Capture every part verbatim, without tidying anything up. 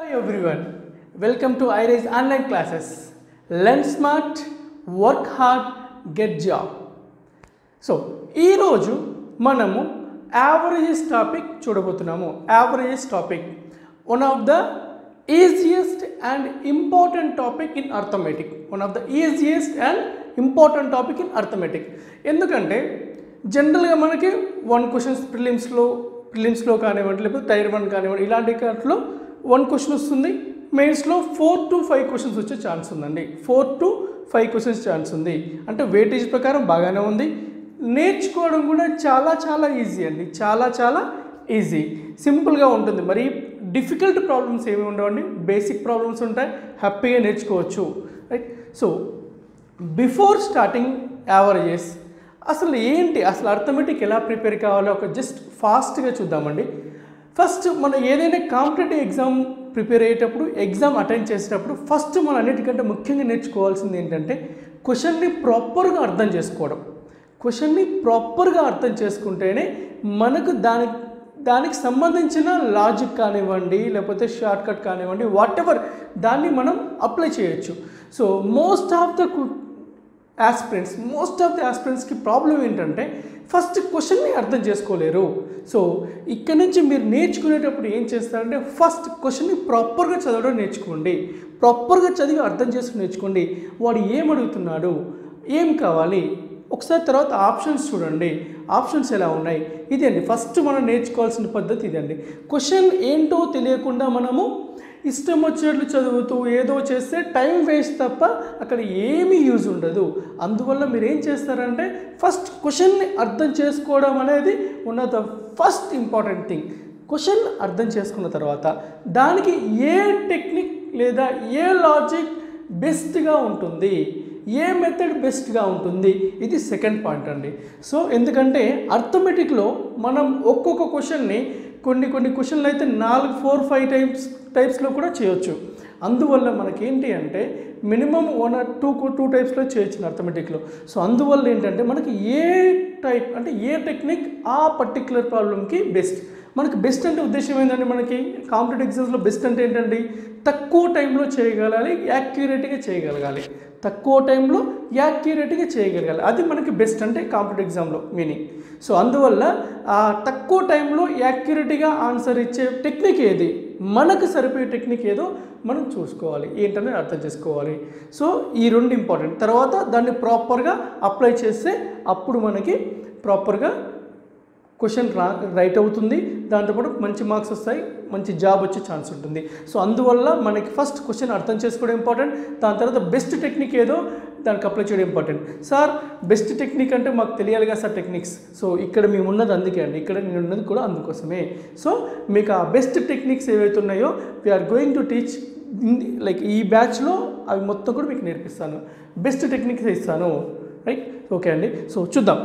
Hello everyone, welcome to iRise Online Classes. Learn smart, work hard, get job. So, ee roju manamu averages topic chudabotunamu. Averages topic, one of the easiest and important topic in arithmetic. One of the easiest and important topic in arithmetic. Endukante general ga manaki one questions prelims lo prelims lo kaanevandi leppodu tier one kaanevandi ilanti katlo one question ustundi, mains lo four to five questions vachche chance undandi, four to five questions chance undi ante weightage prakaram bagane undi, nerchukodam kuda chaala chaala easy andi, chaala chaala easy, simple ga untundi. Mari difficult problems emi undavandi, basic problems untai, happy ga nerchukochu, right? So before starting averages asalu enti, asalu arithmetic ela prepare kavalo oka just fast ga chuddamandi. First, మనం ఏదైనా competitive exam prepare అయ్యేటప్పుడు, exam attend చేసేటప్పుడు first మనం అన్నిటికంటే ముఖ్యంగా నేర్చుకోవాల్సింది ఏంటంటే క్వశ్చన్ని ప్రాపర్గా అర్థం చేసుకోవడం. క్వశ్చన్ని ప్రాపర్గా అర్థం చేసుకుంటేనే మనకు దాని దానికి సంబంధించిన లాజిక్ కానివ్వండి, లేకపోతే షార్ట్ కట్ కానివ్వండి, వాట్ ఎవర్ దాన్ని మనం అప్లై చేయొచ్చు. So most of the aspirants most of the ఆస్పిరెంట్స్కి ప్రాబ్లం ఏంటంటే ఫస్ట్ క్వశ్చన్ని అర్థం చేసుకోలేరు. సో ఇక్కడ నుంచి మీరు నేర్చుకునేటప్పుడు ఏం చేస్తారంటే ఫస్ట్ క్వశ్చన్ని ప్రాపర్గా చదవడం నేర్చుకోండి, ప్రాపర్గా చదివి అర్థం చేసుకుని నేర్చుకోండి. వాడు ఏమడుగుతున్నాడు, ఏం కావాలి ఒకసారి, తర్వాత ఆప్షన్స్ చూడండి, ఆప్షన్స్ ఎలా ఉన్నాయి, ఇదండి ఫస్ట్ మనం నేర్చుకోవాల్సిన పద్ధతి ఇదండి. క్వశ్చన్ ఏంటో తెలియకుండా మనము ఇష్టం వచ్చేట్లు చదువుతూ ఏదో చేస్తే టైం వేస్ట్ తప్ప అక్కడ ఏమీ యూజ్ ఉండదు. అందువల్ల మీరు ఏం చేస్తారంటే ఫస్ట్ క్వశ్చన్ని అర్థం చేసుకోవడం అనేది one of the first important thing. Question అర్థం చేసుకున్న తర్వాత దానికి ఏ టెక్నిక్ లేదా ఏ లాజిక్ బెస్ట్గా ఉంటుంది, ఏ మెథడ్ బెస్ట్గా ఉంటుంది, ఇది సెకండ్ పాయింట్ అండి. సో ఎందుకంటే అర్థమెటిక్లో మనం ఒక్కొక్క క్వశ్చన్ని కొన్ని కొన్ని క్వశ్చన్లు అయితే నాలుగు ఫోర్ ఫైవ్ టైప్స్ టైప్స్లో కూడా చేయొచ్చు. అందువల్ల మనకేంటి అంటే minimum one or two two టైప్స్లో చేయొచ్చు అర్థమెటిక్లో. సో అందువల్ల ఏంటంటే మనకి ఏ టైప్ అంటే ఏ టెక్నిక్ ఆ పర్టిక్యులర్ ప్రాబ్లంకి బెస్ట్. మనకి బెస్ట్ అంటే ఉద్దేశం ఏంటంటే మనకి కాంపిటేటివ్ ఎగ్జామ్స్లో బెస్ట్ అంటే ఏంటండి, తక్కువ టైంలో చేయగలగాలి, యాక్యురేట్గా చేయగలగాలి, తక్కువ టైంలో యాక్యురేట్గా చేయగలగాలి, అది మనకి బెస్ట్ అంటే కాంపిటేటివ్ ఎగ్జామ్లో మీనింగ్. సో అందువల్ల ఆ తక్కువ టైంలో యాక్యురేట్గా ఆన్సర్ ఇచ్చే టెక్నిక్ ఏది, మనకు సరిపోయే టెక్నిక్ ఏదో మనం చూసుకోవాలి, ఏంటనేది అర్థం చేసుకోవాలి. సో ఈ రెండు ఇంపార్టెంట్. తర్వాత దాన్ని ప్రాపర్గా అప్లై చేస్తే అప్పుడు మనకి ప్రాపర్గా క్వశ్చన్ రా రైట్ అవుతుంది, దాంతోపాటు మంచి మార్క్స్ వస్తాయి, మంచి జాబ్ వచ్చే ఛాన్స్ ఉంటుంది. సో అందువల్ల మనకి ఫస్ట్ క్వశ్చన్ అర్థం చేసుకోవడం ఇంపార్టెంట్, దాని తర్వాత బెస్ట్ టెక్నిక్ ఏదో దానికి అప్లై చేయడం ఇంపార్టెంట్. సార్ బెస్ట్ టెక్నిక్ అంటే మాకు తెలియాలి కదా సార్ టెక్నిక్స్, సో ఇక్కడ మేము ఉన్నది అందుకే అండి, ఇక్కడ నేను ఉన్నది కూడా అందుకోసమే. సో మీకు ఆ బెస్ట్ టెక్నిక్స్ ఏవైతే ఉన్నాయో we're going to teach like ఈ బ్యాచ్లో అవి మొత్తం కూడా మీకు నేర్పిస్తాను, బెస్ట్ టెక్నిక్స్ ఇస్తాను, రైట్? ఓకే అండి. సో చూద్దాం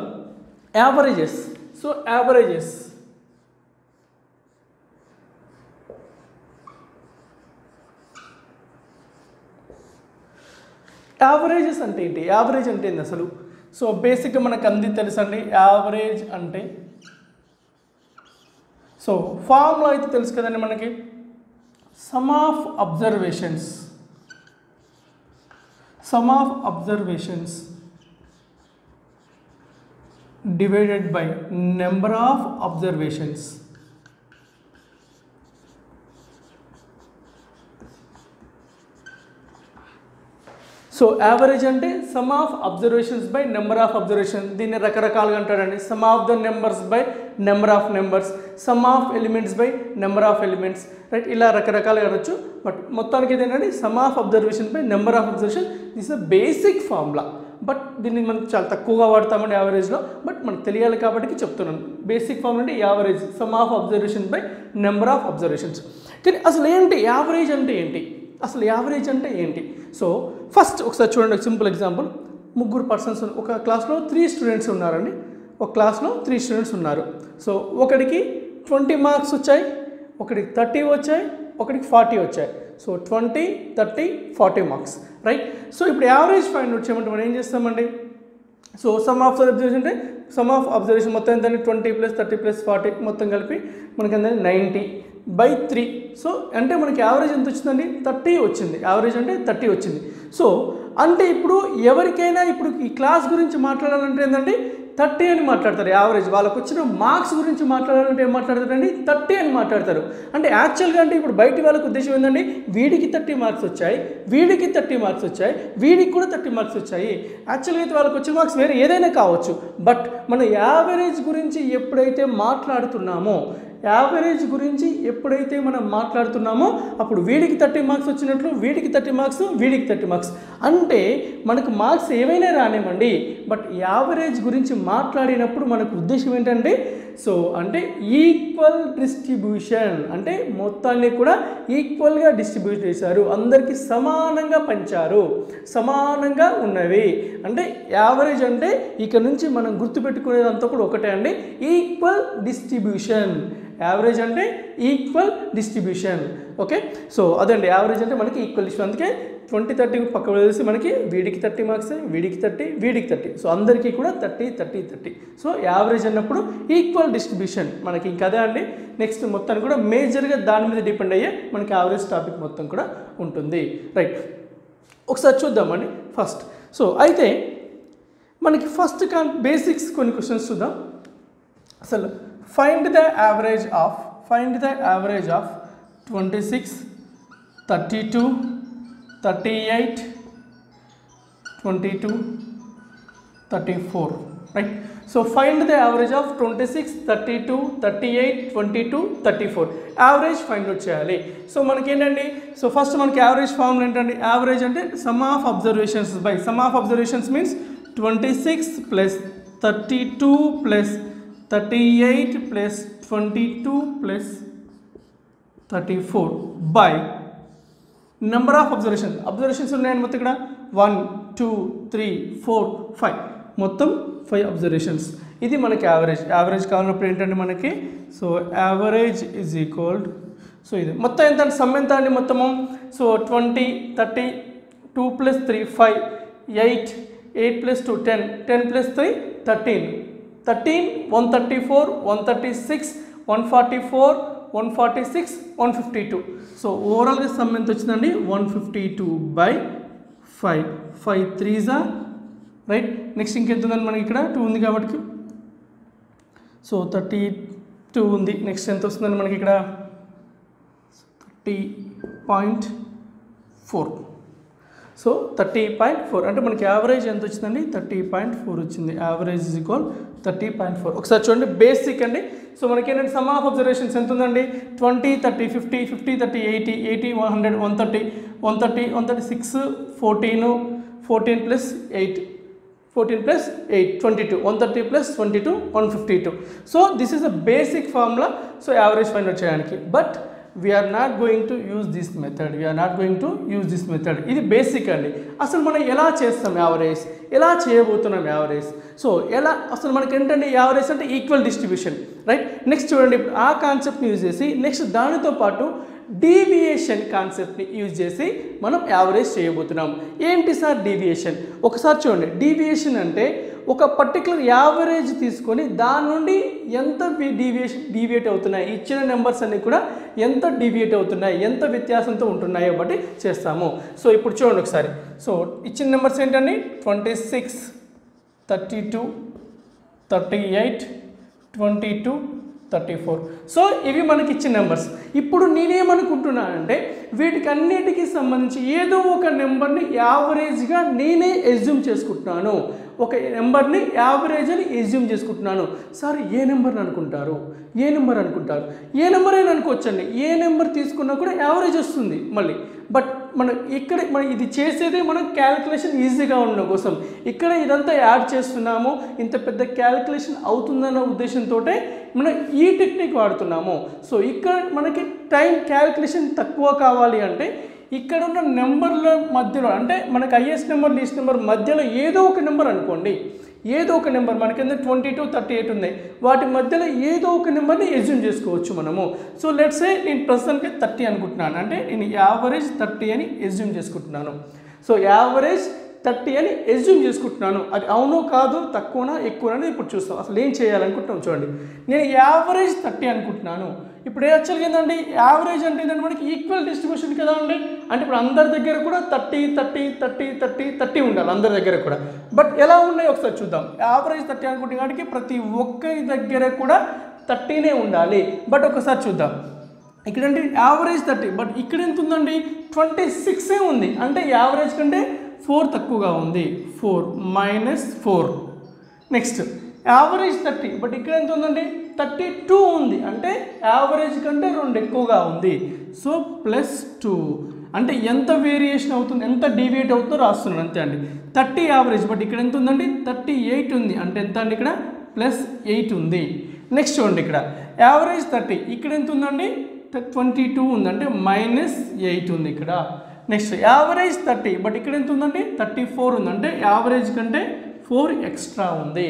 యావరేజెస్. సో యావరేజెస్ యావరేజెస్ అంటే ఏంటి, యావరేజ్ అంటే ఏంటి అసలు? సో బేసిక్గా మనకు అంది తెలుసండి యావరేజ్ అంటే. సో ఫార్ములా అయితే తెలుసు కదండి మనకి, sum of observations, sum of observations divided by number of observations. So average అంటే sum of observations by number of observation. దీన్ని రకరకాలుగా అంటారండి, sum of the numbers by number of numbers, sum of elements by number of elements, right? ఇలా రకరకాలుగా అనొచ్చు, but మొత్తానికి ఏదేనండి sum of observation by number of observation. This is the basic formula, but దీన్ని మనం చాలా తక్కువగా వాడతామండి యావరేజ్లో, బట్ మనకు తెలియాలి కాబట్టి చెప్తున్నాను. బేసిక్ ఫామ్ అంటే average, sum of observation by number of observations. కానీ అసలు ఏంటి యావరేజ్ అంటే ఏంటి, అసలు యావరేజ్ అంటే ఏంటి? సో ఫస్ట్ ఒకసారి చూడండి ఒక సింపుల్ ఎగ్జాంపుల్. ముగ్గురు పర్సన్స్, ఒక క్లాస్లో త్రీ స్టూడెంట్స్ ఉన్నారండి, ఒక క్లాస్లో త్రీ స్టూడెంట్స్ ఉన్నారు. సో ఒకడికి ట్వంటీ మార్క్స్ వచ్చాయి, ఒకడికి థర్టీ వచ్చాయి, ఒకడికి ఫార్టీ వచ్చాయి. So twenty thirty forty marks, right? So ఇప్పుడు యావరేజ్ ఫైండ్ అవుట్ చేయమంటే మనం ఏం చేస్తామండి? సో సమ్ ఆఫ్ అబ్జర్వేషన్ అంటే సమ్ ఆఫ్ అబ్జర్వేషన్ మొత్తం ఎంత, twenty plus thirty plus forty మొత్తం కలిపి మనకి ఎంత, ninety. by three. So, ante manaki average ento ochindandi thirty ochindi. Average ante thirty ochindi. So, ante ippudu evarikaina ippudu ee class gurinchi maatladalante endandi thirty ani maatladtaru average vallaku ochina marks gurinchi maatladalante em maatladtarandi thirty ani maatladtaru ante actual ga ante ippudu bayti vallaku uddesham endandi veediki thirty marks vachayi veediki thirty marks vachayi veediki kuda thirty marks vachayi actually ite vallaku ochina marks vere edaina kavachu but mana average gurinchi eppudaithe maatladutunnamo average gurinchi eppudaithe manam maatladutunnamo appudu veediki thirty marks vachinatlu veediki thirty marks veediki thirty marks ante manaku marks evaina raanimandi but average gurinchi maatladinappudu manaku uddesham entante so ante equal distribution ante mottanni kuda equal ga distribute chesaru andarki samananga pancharu samananga unnavi ante average ante ikkada nunchi manam gurtu pettukunedanto kuda okate andi equal distribution average and equal distribution okay so adandi average ante manaki equal distribution andike twenty thirty పక్కకు వదిలేసి మనకి వీడికి thirty marks వీడికి thirty వీడికి thirty so అందరికీ కూడా thirty thirty thirty so average అన్నప్పుడు equal distribution మనకి ఇంకా అదే అండి నెక్స్ట్ మొత్తం కూడా మేజర్ గా దాని మీద డిపెండ్ అయ్యే మనకి యావరేజ్ టాపిక్ మొత్తం కూడా ఉంటుంది రైట్ ఒకసారి చూద్దామండి ఫస్ట్ సో అయితే మనకి ఫస్ట్ బేసిక్స్ కొన్ని క్వశ్చన్స్ చూద్దాం అసలు find the average of find the average of twenty-six thirty-two thirty-eight twenty-two thirty-four right so find the average of twenty-six thirty-two thirty-eight twenty-two thirty-four average find out cheyali so manaki endandi so first manaki average formula entandi average ante sum of observations by sum of observations means twenty-six plus thirty-two plus thirty-eight plus twenty-two plus thirty-four by number of observations. Observations are one, two, three, four, five. Mottam five observations. This is average. Average kaavana print ante manaki. So average is equal to. So this. Motta enta sum enta ante mottamo. So twenty, thirty, two plus three, five, eight, eight plus two, ten, ten plus three, thirteen. thirteen, one thirty-four, one thirty-six, one forty-four, one forty-six, one fifty-two. So overall the sum is one fifty-two by five. five threes are right. Next thing is two. So thirty-two. Next thing is thirty point four. So thirty point four. And the average is thirty point four. Average is equal thirty point four. Okay, basic and so sum of observations twenty, thirty, fifty, fifty, thirty, eighty, eighty, one hundred, one thirty, one thirty, one thirty-six, fourteen, fourteen plus eight, fourteen plus eight, twenty-two, one thirty plus twenty-two, one fifty-two. So this is the basic formula. So average find out. But we are not going to use this method. We are not going to use this method. This is basic. Asal mana ela chestam average. Ela cheyabothunam average. So ela asal manaki entante average ante equal distribution, right? Next chudandi aa concept ni use chesi. Next danito paatu deviation concept ni use chesi manam average cheyabothunam. Enti sir deviation. Okasari chudandi deviation ante ఒక particular average తీసుకొని దాని నుండి ఎంత deviation deviate అవుతున్నాయి ఇచ్చిన numbers అన్ని కూడా ఎంత డీవియేట్ అవుతున్నాయి ఎంత వ్యత్యాసంతో ఉంటున్నాయో బట్టి చేస్తాము సో ఇప్పుడు చూడండి ఒకసారి సో ఇచ్చిన నంబర్స్ ఏంటండి twenty-six, thirty-two, thirty-eight, twenty-two, thirty-four so ఇవి మనకి ఇచ్చిన నంబర్స్ ఇప్పుడు నేనేమనుకుంటున్నా అంటే వీటికన్నిటికి సంబంధించి ఏదో ఒక నెంబర్ ని యావరేజ్ గా నేనే అస్యూమ్ చేసుకుంటున్నాను ఒక నెంబర్ ని యావరేజ్ అని అస్యూమ్ చేసుకుంటున్నాను సార్ ఏ నెంబర్ అనుకుంటారు ఏ నెంబర్ అనుకుంటారు ఏ నెంబర్ అయినా అనుకోవచ్చండి ఏ నెంబర్ తీసుకున్నా కూడా యావరేజ్ వస్తుంది మళ్ళీ బట్ మనం ఇక్కడ మనం ఇది చేసేదే మనం క్యాలిక్యులేషన్ ఈజీగా ఉండడం కోసం ఇక్కడ ఇదంతా యాడ్ చేస్తున్నాము ఇంత పెద్ద క్యాలిక్యులేషన్ అవుతుందన్న ఉద్దేశంతోటే మనం ఈ టెక్నిక్ వాడుతున్నాము సో ఇక్కడ మనకి టైం క్యాలిక్యులేషన్ తక్కువ కావాలి అంటే ఇక్కడ ఉన్న నంబర్ల మధ్యలో అంటే మనకి హైయెస్ట్ నెంబర్ లీస్ట్ నెంబర్ మధ్యలో ఏదో ఒక నెంబర్ అనుకోండి ఏదో ఒక నెంబర్ మనకి twenty-two, thirty-eight ఉన్నాయి వాటి మధ్యలో ఏదో ఒక నెంబర్ని అస్యూమ్ చేసుకోవచ్చు మనము సో లెట్స్ సే నేను ప్రస్తుతానికి thirty అనుకుంటున్నాను అంటే నేను యావరేజ్ thirty అని అస్యూమ్ చేసుకుంటున్నాను సో యావరేజ్ thirty అని అస్యూమ్ చేసుకుంటున్నాను అది అవునో కాదు తక్కువనా ఎక్కువనా ఇప్పుడు చూస్తాం అసలు ఏం చేయాలనుకుంటున్నాం చూడండి నేను యావరేజ్ thirty అనుకుంటున్నాను ఇప్పుడు యాక్చువల్గా ఏందండి యావరేజ్ అంటే ఏందండి మనకి ఈక్వల్ డిస్ట్రిబ్యూషన్ కదా అండి. అంటే ఇప్పుడు అందరి దగ్గర కూడా thirty thirty thirty thirty thirty ఉండాలి అందరి దగ్గర కూడా. బట్ ఎలా ఉన్నాయి ఒకసారి చూద్దాం. యావరేజ్ థర్టీ అనుకుంటే కాబట్టి ప్రతి ఒక్కరి దగ్గర కూడా థర్టీనే ఉండాలి. బట్ ఒకసారి చూద్దాం ఇక్కడంటే యావరేజ్ థర్టీ, బట్ ఇక్కడ ఎంత ఉందండి ట్వంటీ సిక్సే ఉంది. అంటే యావరేజ్ కంటే ఫోర్ తక్కువగా ఉంది. Four minus four. Next average thirty, but ఇక్కడ ఎంత ఉందండి థర్టీ టూ ఉంది. అంటే యావరేజ్ కంటే రెండు ఎక్కువగా ఉంది. So plus two. అంటే ఎంత వేరియేషన్ అవుతుంది, ఎంత డీవియేట్ అవుతుందో రాస్తున్నాను అంతే అండి. థర్టీ యావరేజ్, బట్ ఇక్కడ ఎంత ఉందండి థర్టీ ఎయిట్ ఉంది. అంటే ఎంత అండి ఇక్కడ ప్లస్ ఎయిట్ ఉంది. నెక్స్ట్ చూడండి ఇక్కడ యావరేజ్ థర్టీ, ఇక్కడ ఎంత ఉందండి ట్వంటీ టూ ఉంది. అంటే మైనస్ ఎయిట్ ఉంది ఇక్కడ. నెక్స్ట్ యావరేజ్ థర్టీ, బట్ ఇక్కడ ఎంత ఉందండి థర్టీ ఫోర్ ఉంది. అంటే యావరేజ్ కంటే ఫోర్ ఎక్స్ట్రా ఉంది.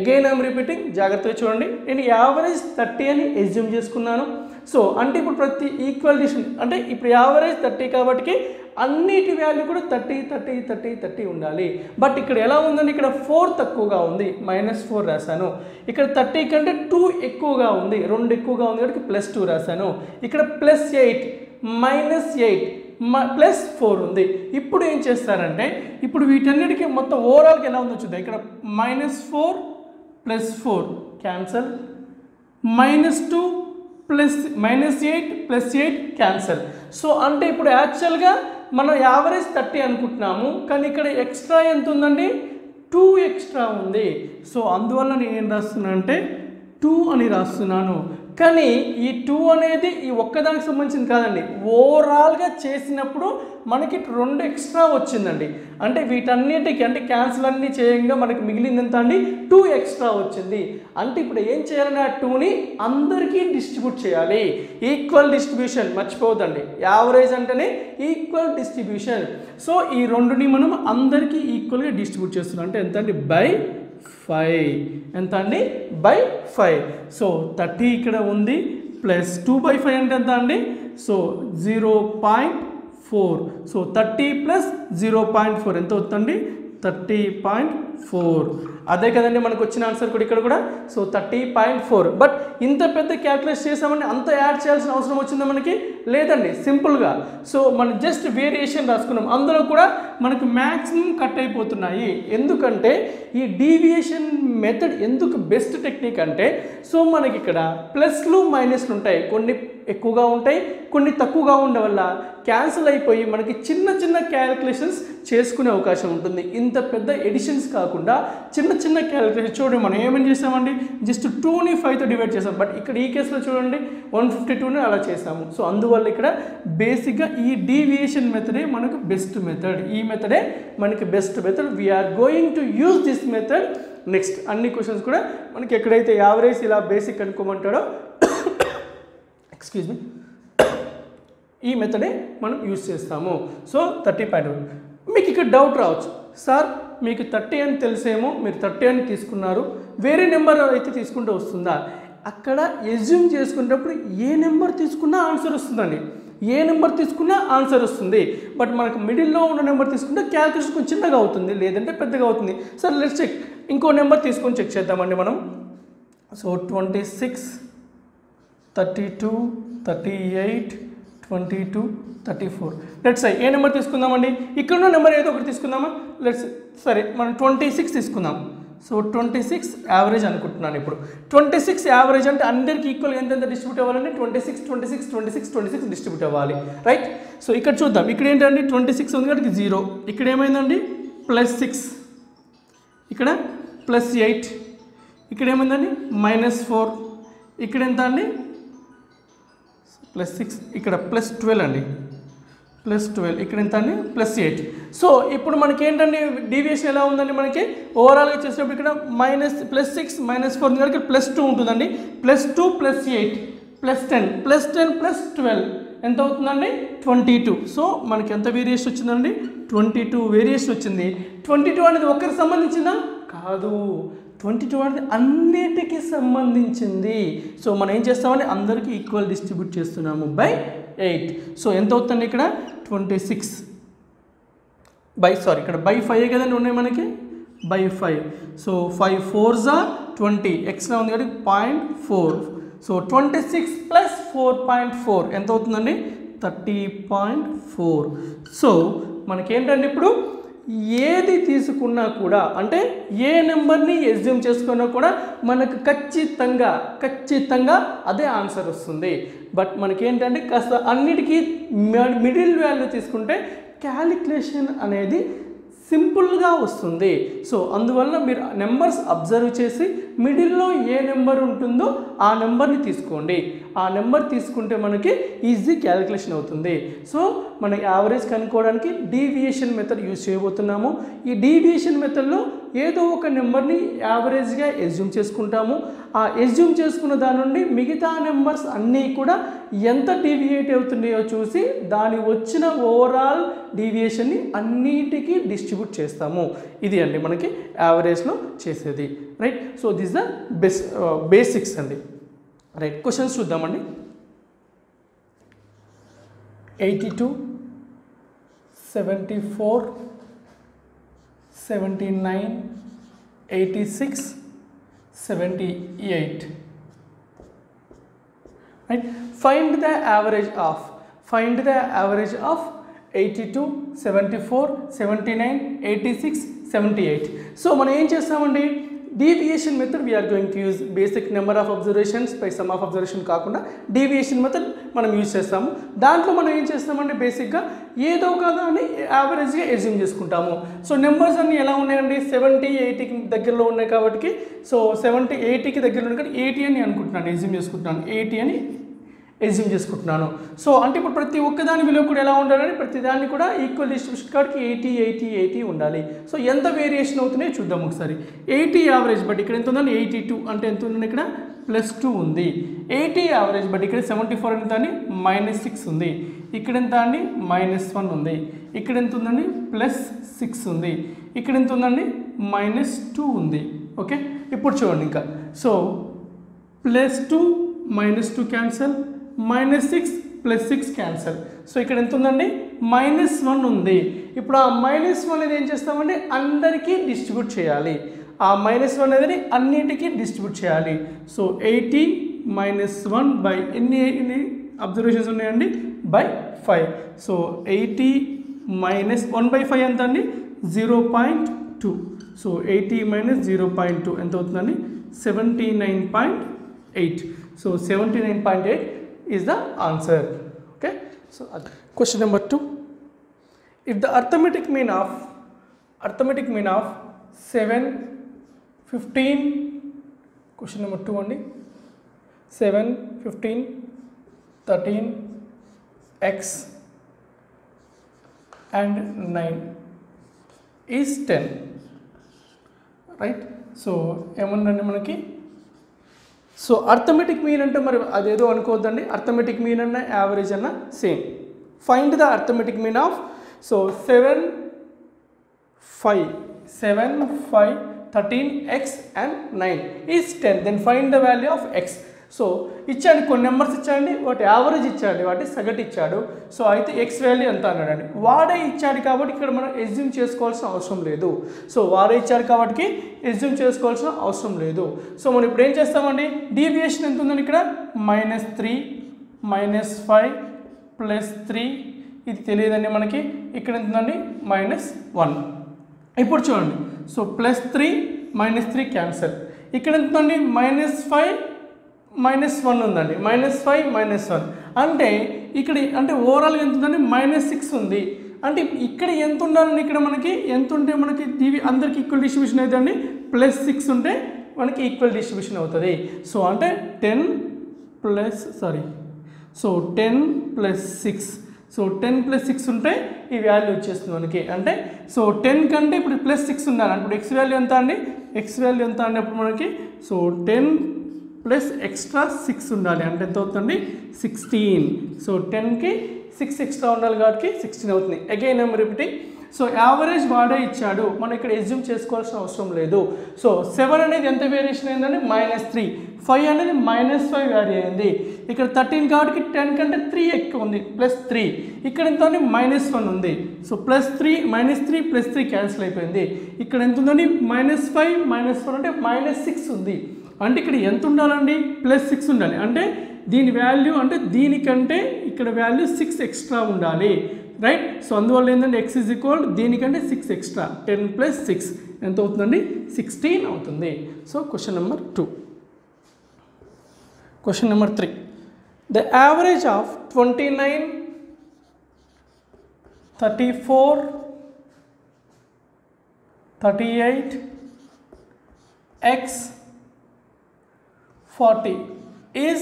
అగైన్ ఐఎమ్ రిపీటింగ్, జాగ్రత్తగా చూడండి. నేను యావరేజ్ థర్టీ అని ఎజ్యూమ్ చేసుకున్నాను. సో అంటే ఇప్పుడు ప్రతి ఈక్వల్ డిషన్ అంటే ఇప్పుడు యావరేజ్ థర్టీ కాబట్టి అన్నిటి వాల్యూ కూడా థర్టీ థర్టీ థర్టీ థర్టీ ఉండాలి. బట్ ఇక్కడ ఎలా ఉందండి ఇక్కడ ఫోర్ తక్కువగా ఉంది, మైనస్ ఫోర్ రాశాను. ఇక్కడ థర్టీ కంటే టూ ఎక్కువగా ఉంది, రెండు ఎక్కువగా ఉంది కాబట్టి ప్లస్ టూ రాశాను. ఇక్కడ plus eight minus eight plus four ఉంది. ఇప్పుడు ఏం చేస్తారంటే ఇప్పుడు వీటన్నిటికీ మొత్తం ఓవరాల్కి ఎలా ఉందో చూద్దాం. ఇక్కడ minus four plus four cancel, minus two plus minus eight plus eight cancel. So అంటే ఇప్పుడు యాక్చువల్గా మనం యావరేజ్ థర్టీ అనుకుంటున్నాము, కానీ ఇక్కడ ఎక్స్ట్రా ఎంత ఉందండి టూ ఎక్స్ట్రా ఉంది. సో అందువల్ల నేను ఏం రాస్తున్నాను అంటే టూ అని రాస్తున్నాను. కానీ ఈ టూ అనేది ఈ ఒక్కదానికి సంబంధించింది కాదండి, ఓవరాల్గా చేసినప్పుడు మనకి రెండు ఎక్స్ట్రా వచ్చిందండి. అంటే వీటన్నిటికీ అంటే క్యాన్సిల్ అన్నీ చేయంగా మనకి మిగిలింది ఎంత అండి టూ ఎక్స్ట్రా వచ్చింది. అంటే ఇప్పుడు ఏం చేయాలని ఆ టూని అందరికీ డిస్ట్రిబ్యూట్ చేయాలి. ఈక్వల్ డిస్ట్రిబ్యూషన్ మర్చిపోవద్దండి, యావరేజ్ అంటేనే ఈక్వల్ డిస్ట్రిబ్యూషన్. సో ఈ రెండుని మనం అందరికీ ఈక్వల్గా డిస్ట్రిబ్యూట్ చేస్తున్నాం. అంటే ఎంత అండి బై ఫైవ్. ఎంత అండి బై ఫైవ్. సో థర్టీ ఇక్కడ ఉంది ప్లస్ టూ బై ఫైవ్ అంటే ఎంత అండి so zero point four. So thirty plus zero point four ఎంత అవుతుందండి థర్టీ పాయింట్ ఫోర్. అదే కదండి మనకు వచ్చిన ఆన్సర్ కూడా ఇక్కడ కూడా. So thirty point four. But ఇంత పెద్ద క్యాలిక్యులేట్ చేసామంటే అంత యాడ్ చేయాల్సిన అవసరం వచ్చిందా మనకి? లేదండి, సింపుల్గా సో మనం జస్ట్ వేరియేషన్ రాసుకున్నాం. అందులో కూడా మనకు మ్యాక్సిమం కట్ అయిపోతున్నాయి. ఎందుకంటే ఈ డీవియేషన్ మెథడ్ ఎందుకు బెస్ట్ టెక్నిక్ అంటే సో మనకి ఇక్కడ ప్లస్లు మైనస్లు ఉంటాయి, కొన్ని ఎక్కువగా ఉంటాయి, కొన్ని తక్కువగా ఉండడం వల్ల క్యాన్సిల్ అయిపోయి మనకి చిన్న చిన్న క్యాలిక్యులేషన్స్ చేసుకునే అవకాశం ఉంటుంది. ఇంత పెద్ద ఎడిషన్స్ కాకుండా చిన్న చిన్న క్యాలిక్యులేషన్. చూడండి మనం ఏమేమి చేసామండి, జస్ట్ టూని ఫైవ్తో డివైడ్ చేసాం. బట్ ఇక్కడ ఈ కేసులో చూడండి వన్ ఫిఫ్టీ టూని అలా చేసాము. సో అందువల్ల ఇక్కడ బేసిక్గా ఈ డీవియేషన్ మెథడే మనకు బెస్ట్ మెథడ్. ఈ మెథడే మనకి best method. We are going to use this method. Next అన్ని క్వశ్చన్స్ కూడా మనకి ఎక్కడైతే యావరేజ్ ఇలా బేసిక్ అనుకోమంటాడో ఎక్స్క్యూజ్ మీ ఈ మెథడే మనం యూజ్ చేస్తాము. సో థర్టీ పాయింట్ మీకు ఇక్కడ డౌట్ రావచ్చు, సార్ మీకు థర్టీ అని తెలిసేమో మీరు థర్టీ అని తీసుకున్నారు, వేరే నెంబర్ అయితే తీసుకుంటే వస్తుందా? అక్కడ ఎజ్యూమ్ చేసుకునేటప్పుడు ఏ నెంబర్ తీసుకున్నా ఆన్సర్ వస్తుందండి, ఏ నెంబర్ తీసుకున్నా ఆన్సర్ వస్తుంది. బట్ మనకు మిడిల్లో ఉన్న నెంబర్ తీసుకుంటే క్యాలిక్యులేషన్ కొంచెం చిన్నగా అవుతుంది, లేదంటే పెద్దగా అవుతుంది. సార్ లెట్స్ చెక్, ఇంకో నెంబర్ తీసుకొని చెక్ చేద్దామండి మనం. So twenty six thirty two thirty eight twenty two thirty four let's ఏ నెంబర్ తీసుకుందామండి, ఇక్కడున్న నెంబర్ ఏదో ఒకటి తీసుకుందామా? లెట్స్ సరే మనం ట్వంటీ సిక్స్ తీసుకుందాం. సో ట్వంటీ సిక్స్ యావరేజ్ అనుకుంటున్నాను ఇప్పుడు. ట్వంటీ సిక్స్ యావరేజ్ అంటే అందరికి ఈక్వల్గా ఎంతెంత డిస్ట్రిబ్యూట్ అవ్వాలంటే twenty six twenty six twenty six twenty six distribute అవ్వాలి, రైట్? సో ఇక్కడ చూద్దాం, ఇక్కడ ఏంటండి ట్వంటీ సిక్స్ ఉంది కాబట్టి జీరో, ఇక్కడ ఏమైందండి ప్లస్ సిక్స్, ఇక్కడ ప్లస్ ఎయిట్, ఇక్కడ ఏమైందండి మైనస్ ఫోర్, ఇక్కడ ఎంత అండి ప్లస్ సిక్స్, ఇక్కడ ప్లస్ ట్వెల్వ్ అండి, ప్లస్ ట్వెల్వ్, ఇక్కడ ఎంత అండి ప్లస్ ఎయిట్. సో ఇప్పుడు మనకి ఏంటండి డీవియేషన్ ఎలా ఉందండి మనకి ఓవరాల్గా చేసినప్పుడు ఇక్కడ minus plus six minus four ఉంది కనుక ప్లస్ టూ ఉంటుందండి. Plus two plus eight plus ten plus ten plus twelve ఎంత అవుతుందండి ట్వంటీ టూ. సో మనకి ఎంత వేరియేషన్ వచ్చిందండి ట్వంటీ టూ వేరియేషన్ వచ్చింది. ట్వంటీ టూ అనేది ఒకరికి సంబంధించిందా? కాదు, ట్వంటీ టూ అనేది అన్నిటికీ సంబంధించింది. సో మనం ఏం చేస్తామని అందరికీ ఈక్వల్ డిస్ట్రిబ్యూట్ చేస్తున్నాము బై ఎయిట్. సో ఎంత అవుతుంది ఇక్కడ ట్వంటీ సిక్స్ బై సారీ ఇక్కడ బై ఫైవ్ కదండి ఉన్నాయి మనకి by five. So five fours twenty extra ఉంది కాబట్టి point four. So twenty-six plus four point four ఎంత అవుతుందండి thirty point four. So మనకి ఏంటండి ఇప్పుడు ఏది తీసుకున్నా కూడా అంటే ఏ నెంబర్ ని assume చేసుకున్నా కూడా మనకు ఖచ్చితంగా ఖచ్చితంగా అదే ఆన్సర్ వస్తుంది. బట్ మనకి ఏంటంటే కాస్త అన్నిటికీ మిడిల్ వాల్యూ తీసుకుంటే క్యాలిక్యులేషన్ అనేది simple గా వస్తుంది. సో అందువల్ల మీరు numbers observe చేసి మిడిల్ లో ఏ నెంబర్ ఉంటుందో ఆ నెంబర్ ని తీసుకోండి. ఆ నెంబర్ తీసుకుంటే మనకి ఈజీ క్యాలిక్యులేషన్ అవుతుంది. సో మనం యావరేజ్ కనుక్కోవడానికి డీవియేషన్ మెథడ్ యూస్ చేయబోతున్నాము. ఈ డీవియేషన్ మెథడ్ లో ఏదో ఒక నెంబర్ ని యావరేజ్ గా అస్యూమ్ చేసుకుంటాము. ఆ అస్యూమ్ చేసుకున్న దాని నుండి మిగతా నెంబర్స్ అన్నీ కూడా ఎంత డీవియేట్ అవుతున్నాయో చూసి దాని వచ్చిన ఓవరాల్ డీవియేషన్ ని అన్నిటికీ డిస్ట్రిబ్యూట్ చేస్తాము. ఇది అండి మనకి యావరేజ్ లో చేసేది. Right, so this the basics అండి. రైట్, క్వశ్చన్స్ చూద్దామండి. Eighty two, seventy four, seventy nine, eighty six, seventy eight. Right, find the average of find the average of eighty-two, seventy-four, seventy-nine, eighty-six, seventy-eight. So mana em chestamandi deviation method we are going to use. Basic number of observations by sum of observation kaakunda deviation method manam use chestamu. Dantlo mana em chestamandi basic ga edo kada ani average ga assume cheskuntamu. So numbers anni ela unnayandi seventy eighty ki daggirlo unnay kabatti so seventy eighty ki daggirlo unnay kabatti eighty ani anukuntunanu assume cheskuntunanu eighty ani assume చేసుకుంటున్నాను. So అంటే ఇప్పుడు ప్రతి ఒక్కదాని విలువ కూడా ఎలా ఉండాలని ప్రతిదాన్ని కూడా ఈక్వల్ డిస్ట్రిబ్యూషన్ కార్డ్కి ఎయిటీ ఎయిటీ ఎయిటీ ఉండాలి. సో ఎంత వేరియేషన్ అవుతున్నాయో చూద్దాం ఒకసారి. ఎయిటీ యావరేజ్ బట్ ఇక్కడ ఎంత ఉందండి ఎయిటీ టూ అంటే ఎంత ఉందండి ఇక్కడ ప్లస్ టూ ఉంది. ఎయిటీ యావరేజ్ బట్ ఇక్కడ సెవెంటీ ఫోర్ ఎంత అండి మైనస్ సిక్స్ ఉంది. ఇక్కడ ఎంత అండి మైనస్ వన్ ఉంది. ఇక్కడ ఎంత ఉందండి ప్లస్ సిక్స్ ఉంది. ఇక్కడ ఎంత ఉందండి మైనస్ టూ ఉంది. ఓకే, ఇప్పుడు చూడండి ఇంకా so plus two minus two cancel, minus six plus six cancel. So ఇక్కడ ఎంత ఉందండి మైనస్ వన్ ఉంది. ఇప్పుడు ఆ మైనస్ వన్ అనేది ఏం చేస్తామండి అందరికీ డిస్ట్రిబ్యూట్ చేయాలి. ఆ మైనస్ వన్ అనేది అన్నిటికీ డిస్ట్రిబ్యూట్ చేయాలి. So eighty minus one by ఎన్ని ఎన్ని అబ్జర్వేషన్స్ ఉన్నాయండి by five. So eighty minus one by five ఎంత అండి zero point two. So eighty minus zero point two ఎంత అవుతుందండి seventy nine point eight. So seventy nine point eight is the answer. Okay, so question number two. If the arithmetic mean of arithmetic mean of seven fifteen, question number two only, seven fifteen thirteen x and nine is ten. Right, so emundandi manaki so arithmetic mean అంటే మరి అదేదో అనుకోవద్దండి. Arithmetic mean అన్న average అన్న same. Find the arithmetic mean of so seven five seven five thirteen x and nine is ten. Then find the value of x. So ఇచ్చాడు కొన్ని numbers ఇచ్చాడండి, వాటి యావరేజ్ ఇచ్చాడు, వాటి సగటు ఇచ్చాడు. సో అయితే ఎక్స్ వాల్యూ ఎంత అన్నాడండి వాడే ఇచ్చాడు కాబట్టి ఇక్కడ మనం ఎస్యూమ్ చేసుకోవాల్సిన అవసరం లేదు. సో వాడే ఇచ్చాడు కాబట్టి ఎస్యూమ్ చేసుకోవాల్సిన అవసరం లేదు. సో మనం ఇప్పుడు ఏం చేస్తామండి డీవియేషన్ ఎంత ఉందండి ఇక్కడ minus three minus five plus three ఇది తెలియదండి మనకి. ఇక్కడ ఎంత ఉందండి మైనస్ వన్. ఇప్పుడు చూడండి so plus three minus three cancel. ఇక్కడ ఎంత ఉందండి మైనస్ ఫైవ్ మైనస్ వన్ ఉందండి. మైనస్ ఫైవ్ మైనస్ వన్ అంటే ఇక్కడ అంటే ఓవరాల్గా ఎంత ఉందండి మైనస్ సిక్స్ ఉంది. అంటే ఇక్కడ ఎంత ఉండాలండి ఇక్కడ మనకి ఎంత ఉంటే మనకి దీవి అందరికి ఈక్వల్ డిస్ట్రిబ్యూషన్ అవుతుందండి ప్లస్ సిక్స్ ఉంటే మనకి ఈక్వల్ డిస్ట్రిబ్యూషన్ అవుతుంది. సో అంటే ten plus sorry so ten plus six so ten plus six ఉంటే ఈ వాల్యూ వచ్చేస్తుంది మనకి. అంటే సో టెన్ కంటే ఇప్పుడు ప్లస్ సిక్స్ ఉండాలి. ఇప్పుడు ఎక్స్ వాల్యూ ఎంత అండి ఎక్స్ వాల్యూ ఎంత అండి అప్పుడు మనకి so ten plus extra six ఉండాలి అంటే ఎంత అవుతుంది సిక్స్టీన్. సో టెన్కి సిక్స్ ఎక్స్ట్రా ఉండాలి కాబట్టి సిక్స్టీన్ అవుతుంది. Again I'm repeating so average వాడే ఇచ్చాడు మనం ఇక్కడ అస్యూమ్ చేసుకోవాల్సిన అవసరం లేదు. సో సెవెన్ అనేది ఎంత వేరియేషన్ అయిందండి మైనస్ త్రీ, ఫైవ్ అనేది మైనస్ ఫైవ్ వ్యారీ అయింది. ఇక్కడ థర్టీన్ కాబట్టి టెన్ కంటే త్రీ ఎక్కువ ఉంది ప్లస్ త్రీ. ఇక్కడ ఎంత ఉంది మైనస్ వన్ ఉంది. So plus three minus three plus three cancel అయిపోయింది. ఇక్కడ ఎంత ఉందండి మైనస్ ఫైవ్ మైనస్ వన్ అంటే మైనస్ సిక్స్ ఉంది. అంటే ఇక్కడ ఎంత ఉండాలండి ప్లస్ సిక్స్ ఉండాలి అంటే దీని వాల్యూ అంటే దీనికంటే ఇక్కడ వాల్యూ సిక్స్ ఎక్స్ట్రా ఉండాలి రైట్ సో అందువల్ల ఏందంటే x is equal దీనికంటే six extra ten plus six ఎంత అవుతుందండి సిక్స్టీన్ అవుతుంది so question number two question number three the average of twenty-nine, thirty-four, thirty-eight, x forty is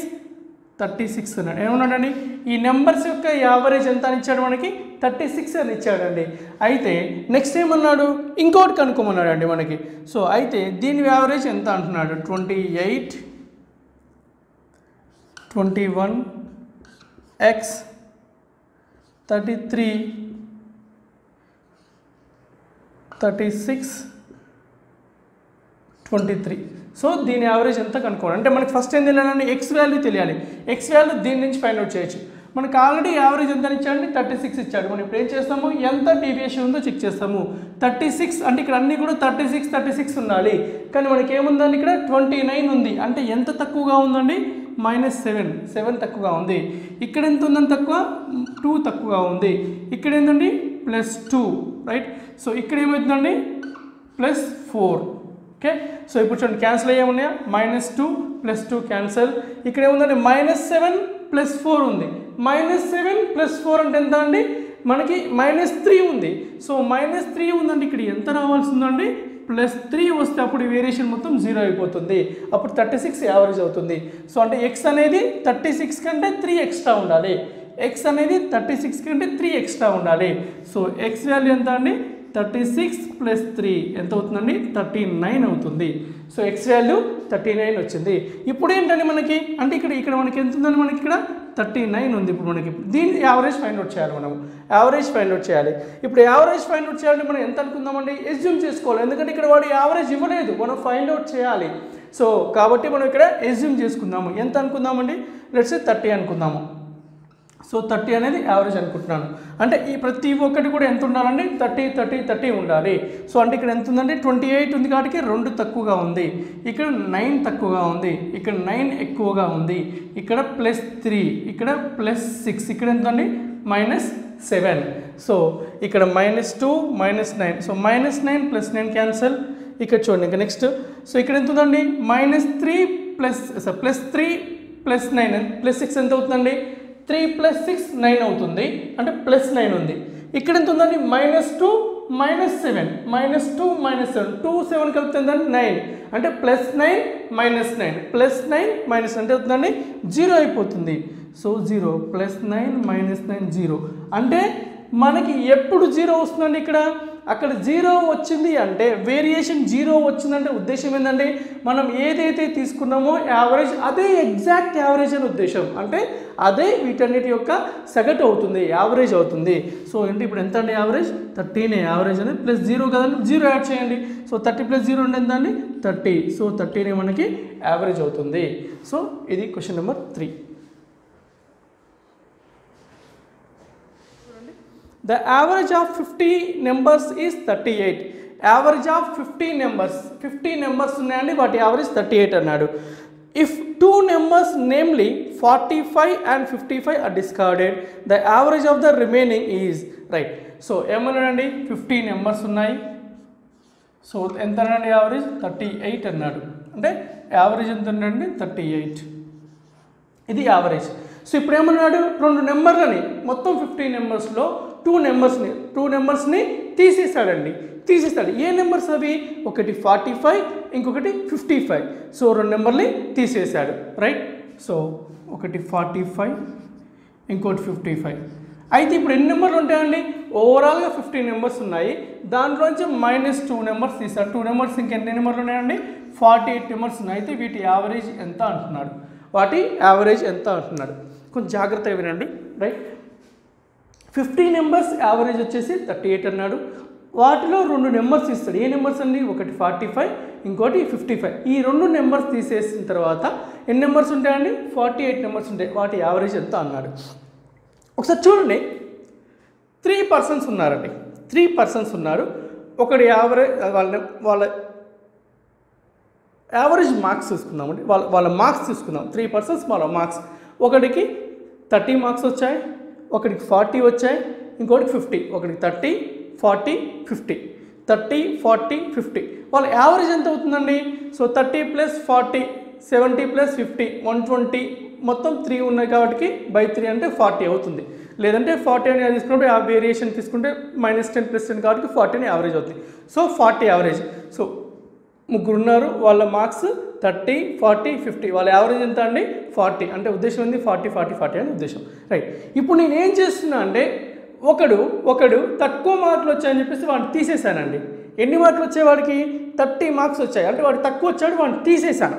thirty-six అన్నాడు ఏమన్నాడండి ఈ numbers యొక్క యావరేజ్ ఎంత అని ఇచ్చాడు మనకి thirty-six అని ఇచ్చాడండి అయితే నెక్స్ట్ ఏమన్నాడు ఇంకోటి కనుక్కోమన్నాడండి మనకి సో అయితే దీని యావరేజ్ ఎంత అంటున్నాడు twenty-eight, twenty-one, x, thirty-three, thirty-six, twenty-three so దీని యావరేజ్ ఎంత కనుక్కోవాలి అంటే మనకి ఫస్ట్ ఏం తెలియాలండి x వాల్యూ తెలియాలి x వాల్యూ దీని నుంచి ఫైండ్ అవుట్ చేయొచ్చు మనకు ఆల్రెడీ యావరేజ్ ఎంత ఇచ్చాడండి థర్టీ సిక్స్ ఇచ్చాడు మనం ఇప్పుడు ఏం చేస్తాము ఎంత డీవియేషన్ ఉందో చెక్ చేస్తాము థర్టీ సిక్స్ అంటే ఇక్కడ అన్నీ కూడా థర్టీ సిక్స్ థర్టీ సిక్స్ ఉండాలి కానీ మనకి ఏముందండి ఇక్కడ ట్వంటీ నైన్ ఉంది అంటే ఎంత తక్కువగా ఉందండి మైనస్ సెవెన్ సెవెన్ తక్కువగా ఉంది ఇక్కడ ఎంత ఉందని తక్కువ టూ తక్కువగా ఉంది ఇక్కడ ఏంటండి ప్లస్ టూ రైట్ సో ఇక్కడ ఏమవుతుందండి ప్లస్ ఫోర్ ఓకే సో ఇప్పుడు చూడండి క్యాన్సిల్ అయ్యేమున్నాయా minus two plus two cancel ఇక్కడ ఏముందండి మైనస్ సెవెన్ ప్లస్ ఫోర్ ఉంది మైనస్ సెవెన్ ప్లస్ ఫోర్ అంటే ఎంత అండి మనకి మైనస్ త్రీ ఉంది సో మైనస్ త్రీ ఉందండి ఇక్కడ ఎంత రావాల్సి ఉందండి ప్లస్ త్రీ వస్తే అప్పుడు వేరియేషన్ మొత్తం జీరో అయిపోతుంది అప్పుడు థర్టీ సిక్స్ యావరేజ్ అవుతుంది సో అంటే ఎక్స్ అనేది థర్టీ సిక్స్ కంటే త్రీ ఎక్స్ట్రా ఉండాలి ఎక్స్ అనేది థర్టీ సిక్స్ కంటే త్రీ ఎక్స్ట్రా ఉండాలి సో ఎక్స్ వాల్యూ ఎంత అండి థర్టీ సిక్స్ ప్లస్ త్రీ ఎంత అవుతుందండి థర్టీ నైన్ అవుతుంది so x value thirty nine వచ్చింది ఇప్పుడు ఏంటండి మనకి అంటే ఇక్కడ ఇక్కడ మనకి ఎంత ఉందండి మనకి ఇక్కడ థర్టీ నైన్ ఉంది ఇప్పుడు మనకి దీన్ని యావరేజ్ ఫైండ్ అవుట్ చేయాలి మనం యావరేజ్ ఫైండ్ అవుట్ చేయాలి ఇప్పుడు యావరేజ్ ఫైండ్ అవుట్ చేయాలంటే మనం ఎంత అనుకుందామండి ఎస్యూమ్ చేసుకోవాలి ఎందుకంటే ఇక్కడ వాడు యావరేజ్ ఇవ్వలేదు మనం ఫైండ్ అవుట్ చేయాలి సో కాబట్టి మనం ఇక్కడ ఎస్యూమ్ చేసుకుందాము ఎంత అనుకుందామండి లెట్స్ థర్టీ అనుకుందాము సో థర్టీ అనేది యావరేజ్ అనుకుంటున్నాను అంటే ఈ ప్రతి ఒక్కటి కూడా ఎంత ఉండాలండి థర్టీ థర్టీ థర్టీ ఉండాలి సో అంటే ఇక్కడ ఎంత ఉందండి ట్వంటీ ఎయిట్ ఉంది కాబట్టి రెండు తక్కువగా ఉంది ఇక్కడ నైన్ తక్కువగా ఉంది ఇక్కడ నైన్ ఎక్కువగా ఉంది ఇక్కడ ప్లస్ త్రీ ఇక్కడ ప్లస్ సిక్స్ ఇక్కడ ఎంత అండి మైనస్ సెవెన్ సో ఇక్కడ minus two minus nine so minus nine plus nine cancel ఇక్కడ చూడండి ఇంకా నెక్స్ట్ సో ఇక్కడ ఎంత ఉందండి minus three plus plus three plus nine plus six ఎంత అవుతుందండి త్రీ ప్లస్ సిక్స్ నైన్ అవుతుంది అంటే ప్లస్ నైన్ ఉంది ఇక్కడ ఎంత ఉందండి minus two minus seven minus two minus seven two seven కలుపుతుందండి నైన్ అంటే plus nine minus nine plus nine minus అంటే అవుతుందండి జీరో అయిపోతుంది so zero plus nine minus nine zero అంటే మనకి ఎప్పుడు జీరో వస్తుందండి ఇక్కడ అక్కడ జీరో వచ్చింది అంటే వేరియేషన్ జీరో వచ్చిందంటే ఉద్దేశం ఏంటంటే మనం ఏదైతే తీసుకున్నామో యావరేజ్ అదే ఎగ్జాక్ట్ యావరేజ్ అనే ఉద్దేశం అంటే అదే వీటన్నిటి యొక్క సగటు అవుతుంది యావరేజ్ అవుతుంది సో ఏంటి ఇప్పుడు ఎంత అండి యావరేజ్ థర్టీనే యావరేజ్ అనేది ప్లస్ జీరో కదండి జీరో యాడ్ చేయండి సో థర్టీ ప్లస్ జీరో అంటే ఎంత అండి థర్టీ సో థర్టీనే మనకి యావరేజ్ అవుతుంది సో ఇది question number three The average of fifty numbers is thirty-eight. Average of fifty numbers, fifty numbers unnayandi vaati average thirty-eight annadu. If two numbers namely forty-five and fifty-five are discarded, the average of the remaining is right. So emanandi fifty numbers unnai. So enta annandi average thirty-eight annadu. Ante average enta annandi thirty-eight. Idi average. So ippudu emannadu rendu number lani mottham fifty numbers lo two నెంబర్స్ని two నెంబర్స్ని తీసేసాడండి తీసేస్తాడు ఏ numbers అవి ఒకటి forty five ఇంకొకటి fifty five so రెండు నెంబర్ని తీసేసాడు రైట్ సో ఒకటి ఫార్టీ ఫైవ్ ఇంకోటి ఫిఫ్టీ ఫైవ్ అయితే ఇప్పుడు ఎన్ని నెంబర్లు ఉంటాయండి ఓవరాల్గా ఫిఫ్టీ నెంబర్స్ ఉన్నాయి దాంట్లోంచి మైనస్ టూ నెంబర్స్ తీసాడు టూ నెంబర్స్ ఇంకెన్ని నెంబర్లు ఉన్నాయండి ఫార్టీ ఎయిట్ నెంబర్స్ ఉన్నాయి అయితే వీటి యావరేజ్ ఎంత అంటున్నాడు వాటి యావరేజ్ ఎంత అంటున్నాడు కొంచెం జాగ్రత్తగా వినండి రైట్ ఫిఫ్టీ నెంబర్స్ యావరేజ్ వచ్చేసి థర్టీ ఎయిట్ అన్నాడు వాటిలో రెండు నెంబర్స్ ఇస్తాడు ఏ నెంబర్స్ అండి ఒకటి ఫార్టీ ఫైవ్ ఇంకోటి ఫిఫ్టీ ఫైవ్ ఈ రెండు నెంబర్స్ తీసేసిన తర్వాత ఎన్ని నెంబర్స్ ఉంటాయండి ఫార్టీ ఎయిట్ నెంబర్స్ ఉంటాయి వాటి యావరేజ్ ఎంత అన్నాడు ఒకసారి చూడండి త్రీ పర్సన్స్ ఉన్నారండి త్రీ పర్సన్స్ ఉన్నారు ఒకటి యావరేజ్ వాళ్ళ వాళ్ళ average marks తీసుకుందామండి వాళ్ళ వాళ్ళ మార్క్స్ తీసుకుందాం three persons వాళ్ళ మార్క్స్ ఒకడికి thirty మార్క్స్ వచ్చాయి ఒకడికి forty వచ్చాయి ఇంకొకడికి fifty ఒకడికి thirty forty fifty thirty forty fifty వాళ్ళ average ఎంత అవుతుందండి so thirty plus forty seventy plus fifty one twenty మొత్తం three ఉన్నాయి కాబట్టి by three అంటే forty అవుతుంది లేదంటే forty అని తీసుకుంటే ఆ వేరియేషన్ తీసుకుంటే minus ten plus ten కాబట్టి forty ని average అవుతుంది సో forty average సో ముగ్గురు ఉన్నారు వాళ్ళ మార్క్స్ thirty forty fifty వాళ్ళ average ఎంత అండి forty అంటే ఉద్దేశం ఏంది forty forty forty అని ఉద్దేశం రైట్ ఇప్పుడు నేను ఏం చేస్తున్నా అంటే ఒకడు ఒకడు తక్కువ మార్కులు వచ్చాయని చెప్పేసి వాడిని తీసేసానండి ఎన్ని మార్కులు వచ్చే వాడికి thirty మార్క్స్ వచ్చాయి అంటే వాడు తక్కువ వచ్చాడు వాడిని తీసేసాను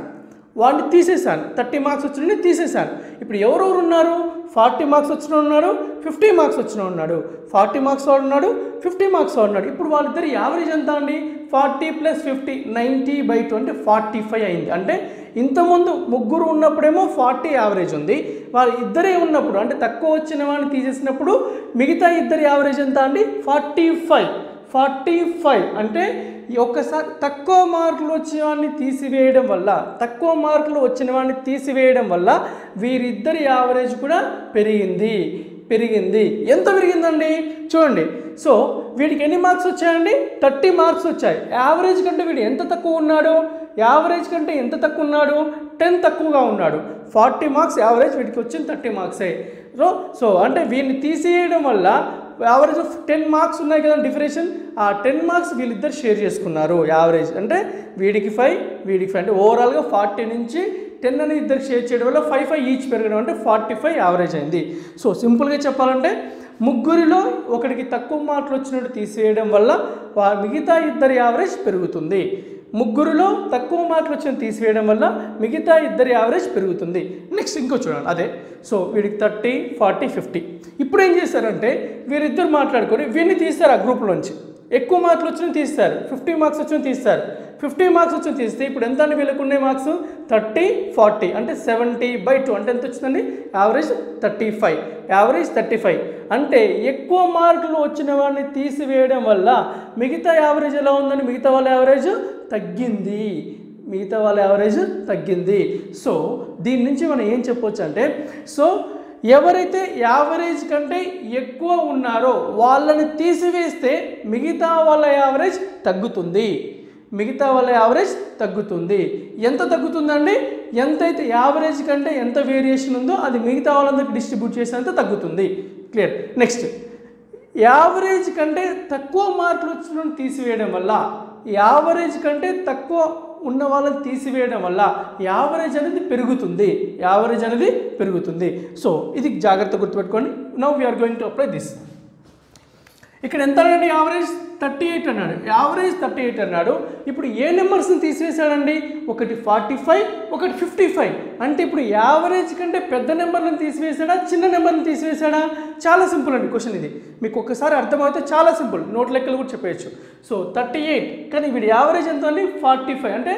వాడిని తీసేసాను thirty మార్క్స్ వచ్చినని తీసేసాను ఇప్పుడు ఎవరు ఎవరు ఉన్నారు forty మార్క్స్ వచ్చిన ఉన్నారు fifty మార్క్స్ వచ్చిన ఉన్నారు forty మార్క్స్ వాడు ఉన్నాడు fifty మార్క్స్ వాడు ఉన్నాడు ఇప్పుడు వాళ్ళిద్దరు యావరేజ్ ఎంత అండి forty plus fifty ninety by twenty forty-five అయ్యింది అంటే ఇంత ముందు ముగ్గురు ఉన్నప్పుడేమో forty యావరేజ్ ఉంది వాళ్ళు ఇద్దరే ఉన్నప్పుడు అంటే తక్కువ వచ్చిన వాడిని తీసేసినప్పుడు మిగతా ఇద్దరు యావరేజ్ ఎంత అండి forty-five forty-five అంటే ఒకసారి తక్కువ మార్కులు వచ్చిన వాడిని తీసివేయడం వల్ల తక్కువ మార్కులు వచ్చిన వాడిని తీసివేయడం వల్ల వీరిద్దరి యావరేజ్ కూడా పెరిగింది పెరిగింది ఎంత పెరిగిందండి చూడండి సో వీడికి ఎన్ని మార్క్స్ వచ్చాయండి thirty మార్క్స్ వచ్చాయి యావరేజ్ కంటే వీడు ఎంత తక్కువ ఉన్నాడు యావరేజ్ కంటే ఎంత తక్కువ ఉన్నాడు ten తక్కువగా ఉన్నాడు forty మార్క్స్ యావరేజ్ వీడికి వచ్చిన thirty మార్క్స్ ఏ సో అంటే వీడిని తీసేయడం వల్ల average of ten marks ఉన్నాయి కదా డిఫరెన్షన్ ఆ ten మార్క్స్ వీళ్ళిద్దరు షేర్ చేసుకున్నారు యావరేజ్ అంటే వీడికి five వీడికి five అంటే ఓవరాల్ గా forty నుంచి ten అనేది ఇద్దరు షేర్ చేయడం వల్ల five five each పెరగడం అంటే forty-five యావరేజ్ అయింది సో సింపుల్ గా చెప్పాలంటే ముగ్గురిలో ఒకడికి తక్కువ మార్కులు వచ్చినట్టు తీసేయడం వల్ల మిగతా ఇద్దరి యావరేజ్ పెరుగుతుంది ముగ్గురులో తక్కువ మార్కులు వచ్చిన తీసివేయడం వల్ల మిగతా ఇద్దరి యావరేజ్ పెరుగుతుంది నెక్స్ట్ ఇంకో చూడండి అదే సో వీడికి thirty forty fifty ఇప్పుడు ఏం చేశారంటే వీరిద్దరు మాట్లాడుకొని వీన్ని తీస్తారు ఆ గ్రూప్ నుంచి ఎక్కువ మార్కులు వచ్చిన తీస్తారు fifty మార్క్స్ వచ్చిన తీస్తారు fifty మార్క్స్ వచ్చిన తీస్తే ఇప్పుడు ఎంత అని వీళ్ళకునే మార్క్స్ thirty forty అంటే seventy by two అంటే ఎంత వచ్చిందండి యావరేజ్ thirty-five యావరేజ్ thirty-five అంటే ఎక్కువ మార్కులు వచ్చిన వాడిని తీసివేయడం వల్ల మిగతా యావరేజ్ ఎలా ఉందని మిగతా వాళ్ళ యావరేజ్ తగ్గింది మిగతా వాళ్ళ యావరేజ్ తగ్గింది సో దీని నుంచి మనం ఏం చెప్పొచ్చు అంటే సో ఎవరైతే యావరేజ్ కంటే ఎక్కువ ఉన్నారో వాళ్ళని తీసివేస్తే మిగతా వాళ్ళ యావరేజ్ తగ్గుతుంది మిగతా వాళ్ళ యావరేజ్ తగ్గుతుంది ఎంత తగ్గుతుందండి ఎంతైతే యావరేజ్ కంటే ఎంత వేరియేషన్ ఉందో అది మిగతా వాళ్ళందరికీ డిస్ట్రిబ్యూట్ చేసినంత తగ్గుతుంది క్లియర్ నెక్స్ట్ యావరేజ్ కంటే తక్కువ మార్కులు వచ్చిన తీసివేయడం వల్ల యావరేజ్ కంటే తక్కువ ఉన్న వాళ్ళని తీసివేయడం వల్ల యావరేజ్ అనేది పెరుగుతుంది యావరేజ్ అనేది పెరుగుతుంది సో ఇది జాగ్రత్త గుర్తుపెట్టుకోండి now we are going to apply this ఇక్కడ ఎంత అన్నాడు యావరేజ్ thirty-eight అన్నాడు యావరేజ్ thirty-eight అన్నాడు ఇప్పుడు ఏ నెంబర్స్ని తీసివేశాడండి ఒకటి forty-five ఒకటి fifty-five అంటే ఇప్పుడు యావరేజ్ కంటే పెద్ద నెంబర్లను తీసివేశాడా చిన్న నెంబర్ని తీసివేశాడా చాలా సింపుల్ అండి క్వశ్చన్ ఇది మీకు ఒక్కసారి అర్థమైతే చాలా సింపుల్ నోట్ లెక్కలు కూడా చెప్పేయచ్చు సో thirty-eight కానీ వీడి యావరేజ్ ఎంత అండి forty-five అంటే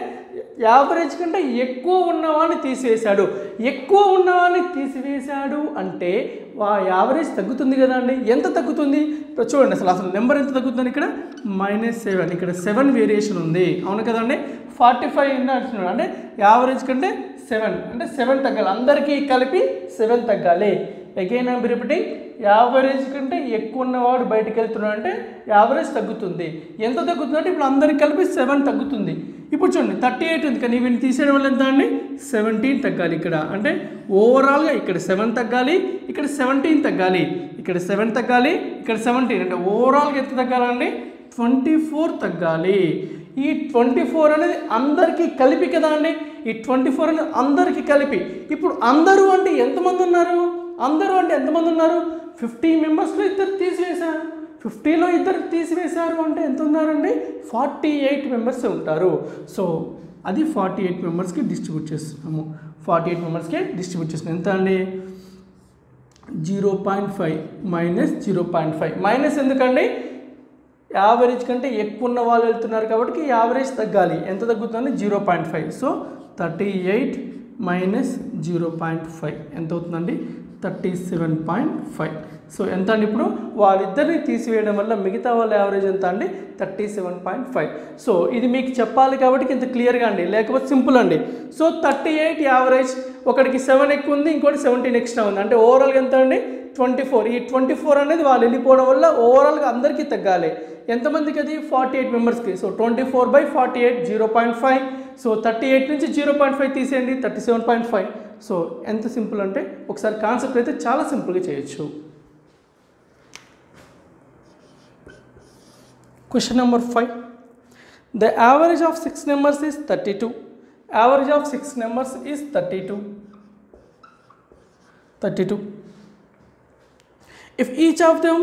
యావరేజ్ కంటే ఎక్కువ ఉన్నవాడిని తీసివేశాడు ఎక్కువ ఉన్నవాడిని తీసివేశాడు అంటే వా యావరేజ్ తగ్గుతుంది కదా అండి ఎంత తగ్గుతుంది చూడండి అసలు అసలు నెంబర్ ఎంత తగ్గుతుంది ఇక్కడ మైనస్ సెవెన్ ఇక్కడ సెవెన్ వేరియేషన్ ఉంది అవును కదండి ఫార్టీ ఫైవ్ అంటున్నాడు అంటే యావరేజ్ కంటే సెవెన్ అంటే సెవెన్ తగ్గాలి అందరికీ కలిపి సెవెన్ తగ్గాలి again I am repeating average కంటే ఎక్కువ ఉన్నవాడు బయటకు వెళ్తున్నాడు అంటే యావరేజ్ తగ్గుతుంది ఎంత తగ్గుతుంది అంటే ఇప్పుడు అందరికీ కలిపి సెవెన్ తగ్గుతుంది ఇప్పుడు చూడండి థర్టీ ఎయిట్ ఉంది కానీ వీడిని తీసేయడం వల్ల ఎంత అండి సెవెంటీన్ తగ్గాలి ఇక్కడ అంటే ఓవరాల్గా ఇక్కడ సెవెన్ తగ్గాలి ఇక్కడ సెవెంటీన్ తగ్గాలి ఇక్కడ సెవెన్ తగ్గాలి ఇక్కడ సెవెంటీన్ అంటే ఓవరాల్గా ఎంత తగ్గాలండి ట్వంటీ ఫోర్ తగ్గాలి ఈ ట్వంటీ ఫోర్ అనేది అందరికీ కలిపి కదా అండి ఈ ట్వంటీ ఫోర్ అనేది అందరికీ కలిపి ఇప్పుడు అందరూ అంటే ఎంతమంది ఉన్నారు అందరూ అంటే ఎంతమంది ఉన్నారు ఫిఫ్టీ మెంబర్స్లో ఇద్దరు తీసివేశారు ఫిఫ్టీలో ఇద్దరు తీసివేశారు అంటే ఎంత ఉన్నారండి ఫార్టీ ఎయిట్ మెంబర్స్ ఉంటారు సో అది ఫార్టీ ఎయిట్ మెంబర్స్కి డిస్ట్రిబ్యూట్ చేస్తున్నాము ఫార్టీ ఎయిట్ మెంబర్స్కి డిస్ట్రిబ్యూట్ చేస్తున్నాం ఎంత అండి zero point five minus zero point five minus ఎందుకండి యావరేజ్ కంటే ఎక్కువ ఉన్న వాళ్ళు వెళ్తున్నారు కాబట్టి యావరేజ్ తగ్గాలి ఎంత తగ్గుతుందండి zero point five so thirty eight minus zero point five ఎంత అవుతుందండి thirty-seven point five. So enta and ippudu vaaliddarni teesiveyadam valla migitha valla average enta andi thirty-seven point five. So idi meeku cheppali kabatti inta clear ga andi lekapothe simple andi. So thirty-eight average okadiki seven ekku undi inkoti seventeen extra undi ante overall enta andi twenty-four. Ee twenty-four anedi vaallu ellipodam valla overall ga andariki taggale. ఎంత మందికి అది forty-eight members కి so twenty-four by forty-eight zero point five so thirty-eight నుంచి zero point five తీసేయండి thirty-seven point five so ఎంత simple అంటే ఒకసారి concept అయితే చాలా సింపుల్ గా చేయొచ్చు. Question number five the average of six numbers is thirty-two average of six numbers is thirty-two thirty-two if each of them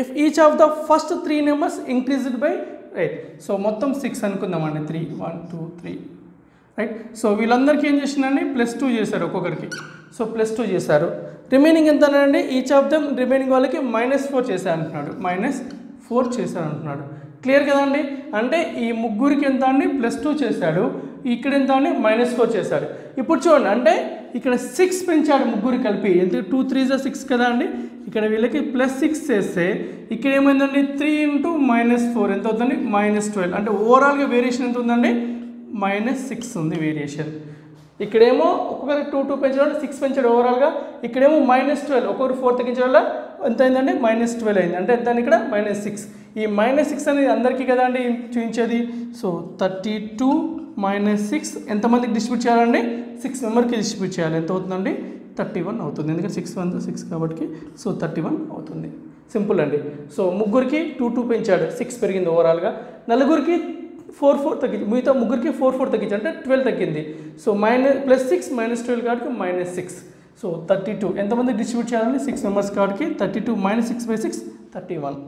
if each of the first three numbers increased by right so mottham six anukundamanni three one two three right so villandariki em chesinanni plus two chesaru okkokariki so plus two chesaru remaining entha anandi each of them remaining vallaki minus four chesa antunnadu minus four chesa antunnadu clear kadandi ante ee mugguriki entha anni plus two chesadu ikkada entha anni minus four chesadu ippudu chudandi ante ikkada six penchadu mugguru kalpi ente two threes are six kadandi ikkada villaki plus six cheste ikkada emundandi three into minus four ento undi minus twelve ante overall ga variation ento undandi minus six undi variation ikkada emo okkara two two penchadu six penchadu overall ga ikkada emo minus twelve okkara four taginchadalla ఎంత అయిందండి minus twelve అయింది అంటే ఎంత ఇక్కడ minus six ఈ minus six అనేది అందరికీ కదాండి చూపించేది సో thirty-two minus six ఎంత మందికి డిస్ట్రిబ్యూట్ చేయాలండి six మెంబర్ కి డిస్ట్రిబ్యూట్ చేయాలి ఎంత అవుతుందండి thirty-one అవుతుంది ఎందుకంటే six one six కాబట్టి సో thirty-one అవుతుంది సింపుల్ అండి సో ముగ్గురికి two two పెంచాడు six పెరిగింది ఓవరాల్ గా నలుగురికి four four తగ్గింది మిగతా ముగ్గురికి four four తగ్గింది అంటే twelve తగ్గింది so minus plus six minus twelve కాబట్టి minus six so thirty-two ఎంత మంది డిస్ట్రిబ్యూట్ చేయాలండి six మెంబర్స్ కాబట్టి thirty-two minus six by six thirty-one